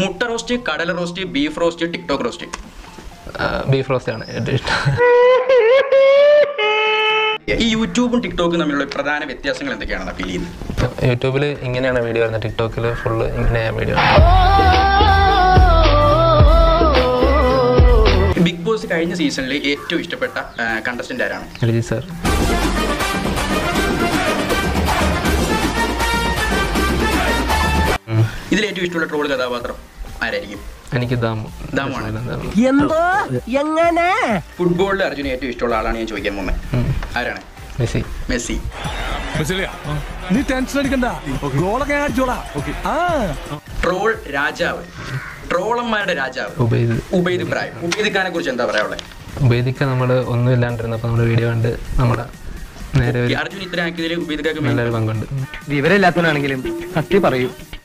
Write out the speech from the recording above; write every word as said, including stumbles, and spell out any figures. മുട്ട റോസ്റ്റ്, കടല roast, beef roast, TikTok roast. Beef roast ആണ് ഏറ്റവും ഇഷ്ടം. ഈ യൂട്യൂബും ടിക്ടോക്കും തമ്മിലുള്ള പ്രധാന വ്യത്യാസങ്ങൾ എന്തൊക്കെയാണെന്ന് ഫീൽ ചെയ്യുന്നത്? യൂട്യൂബിൽ ഇങ്ങനെയാണ് വീഡിയോ വരുന്നത്, ടിക്ടോക്കിൽ ഫുള്ള് ഇങ്ങനെയാണ് വീഡിയോ. ബിഗ് ബോസ് കഴിഞ്ഞ സീസണിൽ ഏറ്റവും ഇഷ്ടപ്പെട്ട കണ്ടസ്റ്റന്റ് ആരാണ്? അലി സാർ. ഇതിലേറ്റവും ഇഷ്ടമുള്ള ട്രോൾ കഥാപാത്രം ആരായിരിക്കും? എനിക്ക് ദാമു. ദാമുമാണ്. ഫുട്ബോളിൽ അർജുന ഏറ്റവും ഇഷ്ടമുള്ള ആളാണ് ഞാൻ ചോദിക്കാൻ പോകുന്നത്. ആരാണ്? മെസ്സി. മെസ്സി. നീ ടെൻഷൻ അടിക്കണ്ട, ഗോളൊക്കെ അടിച്ചോളാം. ട്രോൾ രാജാവ്, ട്രോളന്മാരുടെ രാജാവ് ഉബൈദ്. ഉബൈദ് ഇബ്രാഹിം. ഉബൈദിക്കാനെ കുറിച്ച് എന്താ പറയാനുള്ളത്? ഉബൈദിക്ക നമ്മള് ഒന്നും ഇല്ലാണ്ടിരുന്നപ്പോ നമ്മള് വീഡിയോ കണ്ട് നമ്മളെ നേരെ അർജുന ഇത്ര ആക്കിയതിൽ ഉബൈദിക്കൊക്കെ നല്ലൊരു പങ്കുണ്ട്. വിവരമില്ലാത്തവനാണെങ്കിലും സത്യം പറയും.